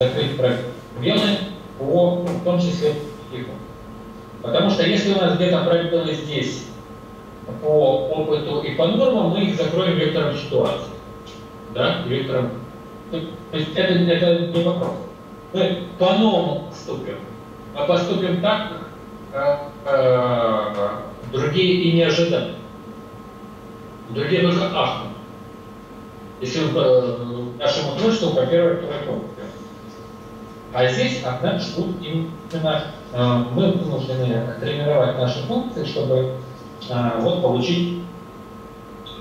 Закрыть проблемы, в том числе психику. Потому что если у нас где-то проблемы здесь по опыту и по нормам, мы их закроем вектором ситуации. Да? Вектором. То есть это не вопрос. Мы по новому поступим, а поступим так, как другие и не ожидали. Другие только ахнут. Если нашему творчеству копировать тройку. А здесь от нас ждут именно, мы вынуждены тренировать наши функции, чтобы вот, получить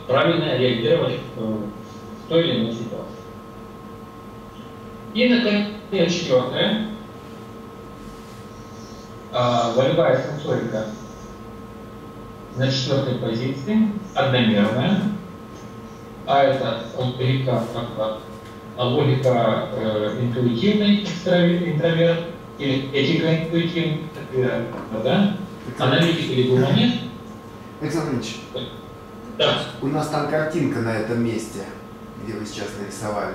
правильно реагировать в той или иной ситуации. И, наконец, четвертое. Волевая сенсорика на четвертой позиции, одномерная. А это логика, интуитивный интроверт или этика интуитивный интроверт, да? Аналитик или гуманист. Александр Ильич, да. У нас там картинка на этом месте, где вы сейчас нарисовали.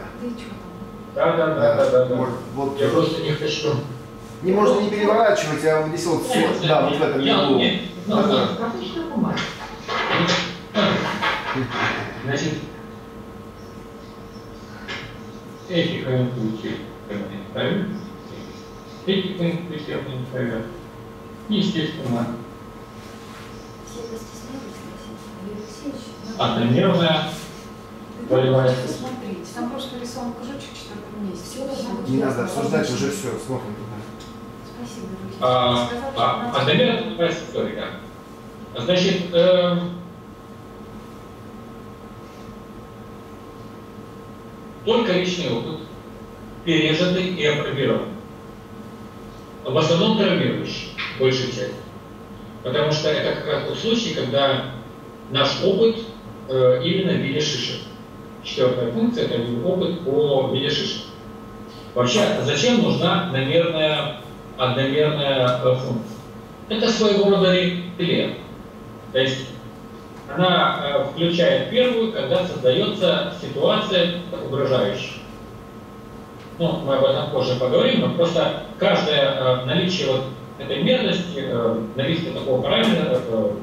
Да. Может, вот, я просто не хочу. Не можно не переворачивать, а здесь вот, да, вот в этом углу. Карточная бумага. Значит, этика интуитивный интроверт. Естественно. Одномерная волевая. Смотрите, там просто нарисован кружочек в четвертом месте. Не надо обсуждать, уже все, смотрим туда. Спасибо, друзья. Одномерная волевая сенсорика. Значит, только личный опыт, пережитый и опробированный. В основном травмирующий, большей частью. Потому что это как раз тот случай, когда наш опыт именно в виде шишек. Четвертая функция – это опыт по виде шишек. Вообще, зачем нужна одномерная функция? Это своего рода реле. То есть она включает первую, когда создается ситуация угрожающая. Ну, мы об этом позже поговорим, но просто каждое наличие вот этой мерности, наличие такого параметра,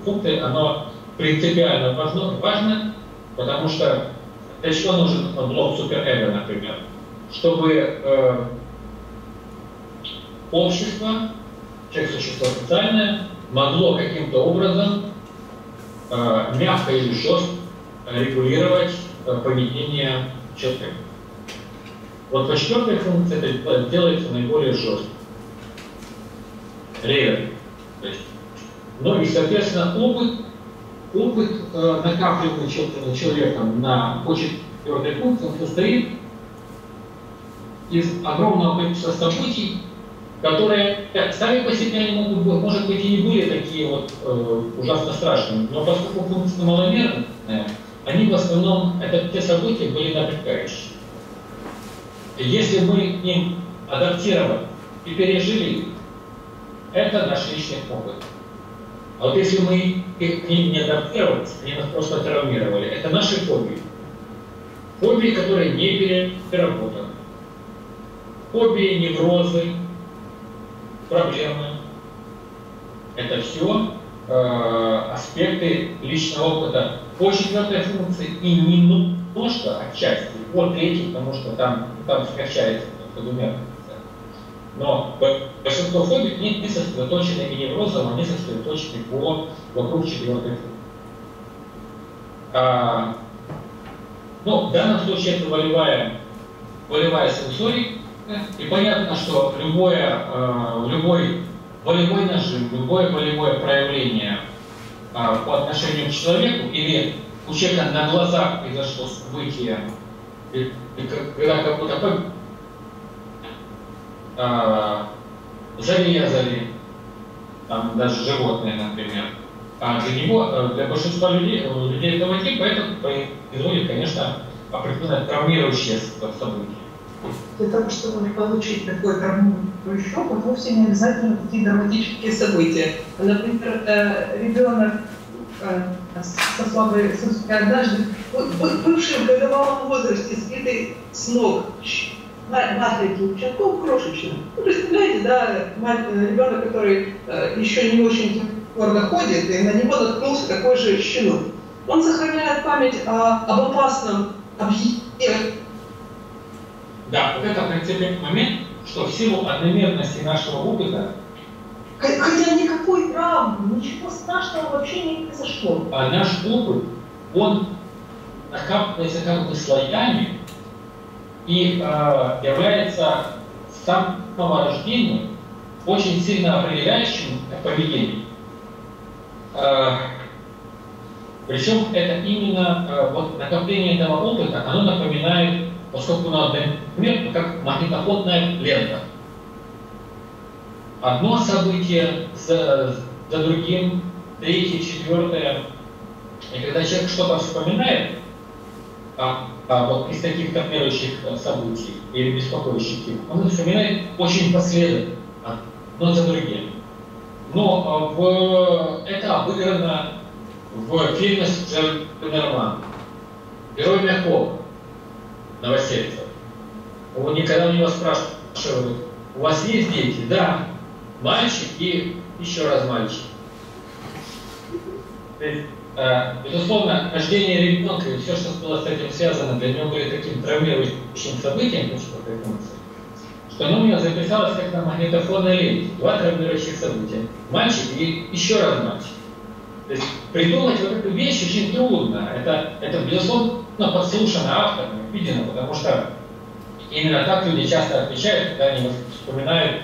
функции, оно принципиально важно, потому что для чего нужен блок суперэго, например? Чтобы общество, человек существо социальное, могло каким-то образом мягко или жестко регулировать поведение человека. Вот по четвертой функции это делается наиболее жестко. Ревер. Ну и, соответственно, опыт накапливаемый человеком на четвертой функции, состоит из огромного количества событий, которые сами по себе они могут, может быть, и не были такие вот ужасно страшные, но поскольку функции маломерные, они в основном, это те события были напрягающие. Если мы им адаптировали и пережили, это наш личный опыт. А вот если мы к ним не адаптировались, они нас просто травмировали, это наши фобии. Фобии, которые не переработаны. Фобии, неврозы, проблемы. Это все аспекты личного опыта по четвертой функции и не немножко отчасти, по третьей, потому что там смягчается двумя. Но большинство фобий не сосредоточены и неврозом, они сосредоточены вокруг четвертой функции. Ну, в данном случае это волевая сенсорика. И понятно, что любой волевой нажим, любое волевое проявление по отношению к человеку или у человека на глазах произошло событие, когда как будто зарезали, там, даже животное, например, для большинства людей этого типа это производит, конечно, определенное травмирующее событие. Для того, чтобы получить такой травмирующий опыт, вовсе не обязательно такие драматические события. Например, ребенок со слабой сенсорикой однажды, бывший в годовалом возрасте, сбитый с ног маленьких щенков, крошечных. Ну, представляете, да, ребенок, который еще не очень гордо ходит, и на него наткнулся такой же щенок. Он сохраняет память об опасном объекте. Да, вот это принципиальный момент, что в силу одномерности нашего опыта, хотя никакой травмы, ничего страшного вообще не произошло. А наш опыт, он накапливается как бы слоями и является с самого рождения очень сильно определяющим поведение. Причем это именно вот накопление этого опыта, оно напоминает, поскольку на одномерно, как магнитофонная лента. Одно событие за другим, третье, четвертое. И когда человек что-то вспоминает вот из таких травмирующих событий или беспокоящих их, он вспоминает очень последовательно, одно за другим. Но это обыграно в фильме с Джерманом. Герой Мягкова, Новосельцев. Он никогда у него спрашивают: у вас есть дети? Да. Мальчик и еще раз мальчик. То есть, безусловно, рождение ребенка и все, что было с этим связано, для него были таким травмирующим событием, что оно у него записалось как на магнитофонной ленте. Два травмирующих события. Мальчик и еще раз мальчик. То есть придумать вот эту вещь очень трудно. Это безусловно, подслушано автором, видно, потому что именно так люди часто отвечают, когда они вспоминают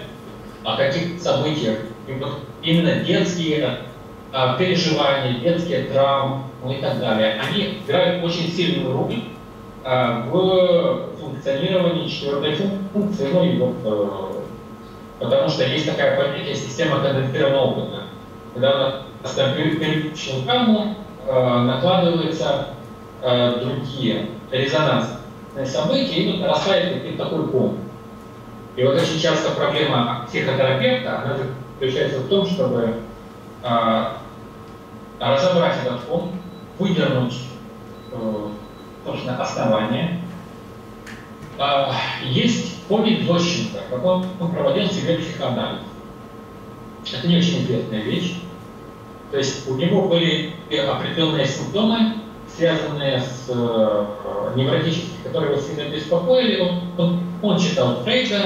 о каких-то событиях. И вот именно детские переживания, детские травмы и так далее, они играют очень сильную роль в функционировании четвертой функции, потому что есть такая понятие система конденсированного опыта. Когда на переключенную травму накладываются другие резонансные события, и вот растает такой ком. И вот очень часто проблема психотерапевта, она заключается в том, чтобы разобрать этот фон, выдернуть собственно, основание. Есть Помнит Зощенко, как он проводил себе психоанализ. Это не очень интересная вещь. То есть у него были определенные симптомы, связанные с невротическими, которые его сильно беспокоили. Он читал Фрейда,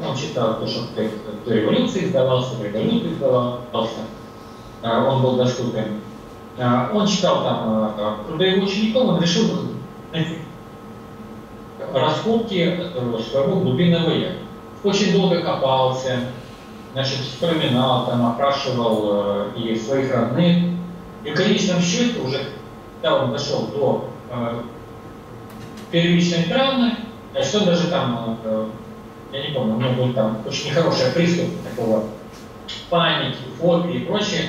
он читал то, что до революции издавался, до революции издавался, он был доступен. Он читал там труды его учеников, он решил раскопки своего глубинного я. Очень долго копался, значит, вспоминал, там, опрашивал и своих родных. И в конечном счете уже, когда он дошел до первичной травмы, что он даже там, я не помню, у него был там очень нехороший приступ такого паники, фобии и прочее,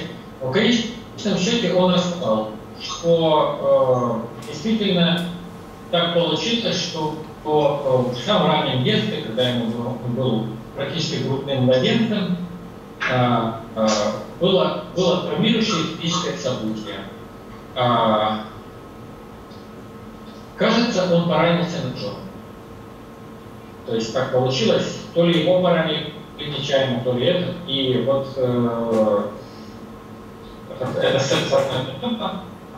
в конечном счете он рассказал, что действительно так получилось, что в самом раннем детстве, когда ему был практически грудным младенцем, было травмирующее физическое событие. Кажется, он поранился ножом. То есть так получилось, то ли его поранили нечаянно, то ли это. И вот эта сенсорная картинка,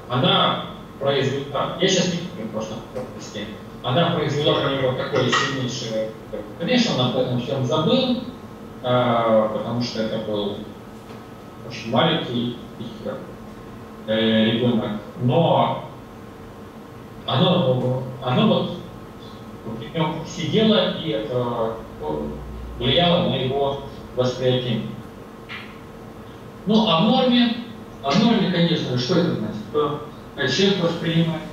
она произвела, я сейчас не просто пропустил, она произвела на него такое сильнейшее. Конечно, он об этом всем забыл, потому что это был очень маленький ребенок. Но оно вот сидело и это влияло на его восприятие. Ну, а в норме, конечно, что это значит? Что человек воспринимает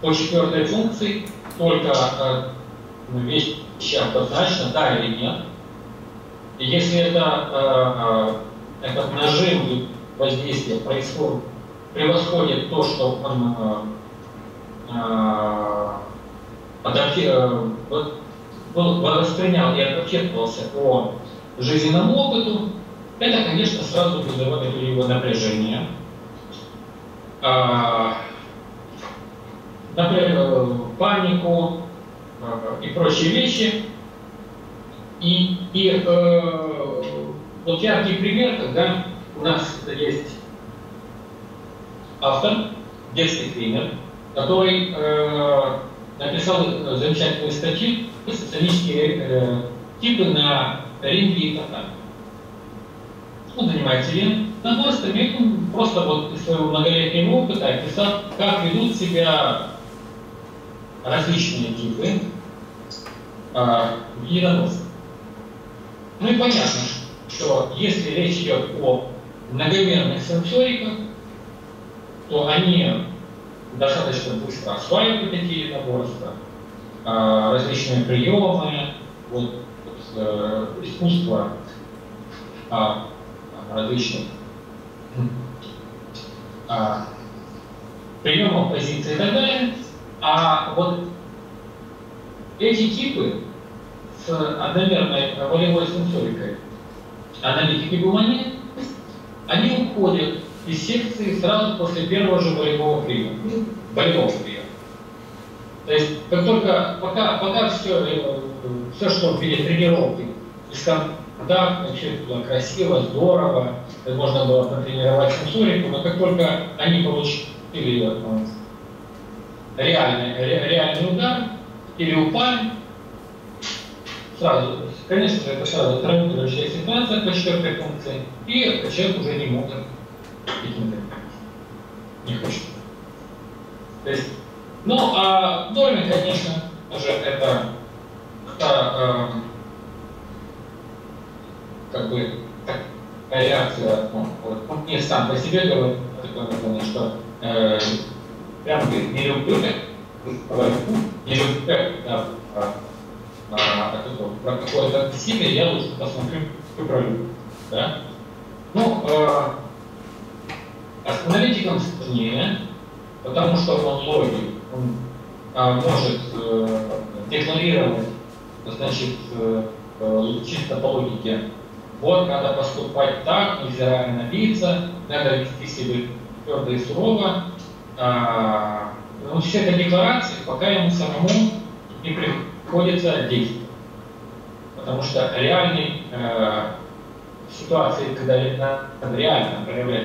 по четвертой функции только вещи однозначно, да или нет. И если этот нажим воздействия происходит, превосходит то, что он воспринял и адаптировался по жизненному опыту, это, конечно, сразу вызывает у него напряжение. например, панику и прочие вещи. И вот яркий пример, когда у нас есть автор, детский тренер, который написал замечательные статьи «Социалистические типы на ринге и татами». Он занимается ринг-танцами, он просто вот из своего многолетнего опыта описал, как ведут себя различные типы единоборств. Ну и понятно, что если речь идет о многомерных сенсориках, то они достаточно быстро осваивают такие единоборства, различные приемы, искусство различных приемов, позиций и так далее. А вот эти типы с одномерной волевой сенсорикой, аналитики Гумани, они уходят из секции сразу после первого же волевого приема. То есть, как только, пока все, что в виде тренировки, да, все это было красиво, здорово, можно было потренировать сенсорику, но как только они получили реальный удар или упали, сразу, конечно же, это сразу травмирующая ситуация по четвертой функции, и человек уже не может этим заниматься, не хочет. То есть, ну, а в доме, конечно, уже это как бы такая реакция, он не сам по себе говорит, что прям говорит, не люблю так, не люблю так, да, про какое-то агрессивное я лучше посмотрю, выправлю. Да? Ну, а с аналитиком сложнее, потому что он логик, он может декларировать, значит, чисто по логике. Вот, надо поступать так, нельзя набиться, надо вести себя твердо и сурово. Но все это декларации, пока ему самому не приходится действовать. Потому что реальной ситуации, когда реально проявляется